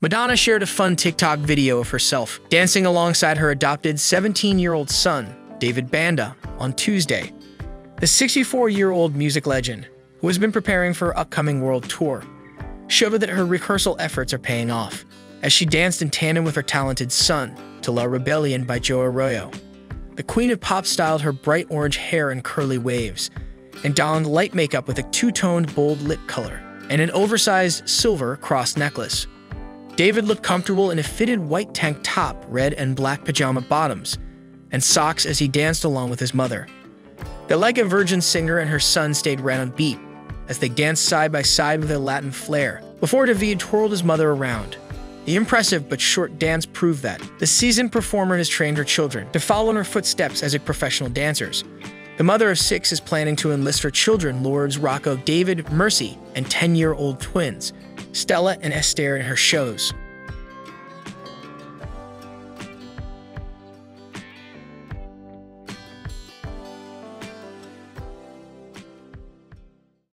Madonna shared a fun TikTok video of herself dancing alongside her adopted 17-year-old son, David Banda, on Tuesday. The 64-year-old music legend, who has been preparing for her upcoming world tour, showed that her rehearsal efforts are paying off, as she danced in tandem with her talented son to La Rebelion by Joe Arroyo. The queen of pop styled her bright orange hair in curly waves, and donned light makeup with a two-toned bold lip color and an oversized silver cross necklace. David looked comfortable in a fitted white tank top, red and black pajama bottoms, and socks as he danced along with his mother. The Like a Virgin singer and her son stayed right on beat as they danced side by side with a Latin flair before David twirled his mother around. The impressive but short dance proved that the seasoned performer has trained her children to follow in her footsteps as a professional dancers. The mother of 6 is planning to enlist her children, Lords Rocco, David, Mercy, and 10-year-old twins Stella and Esther, in her shows.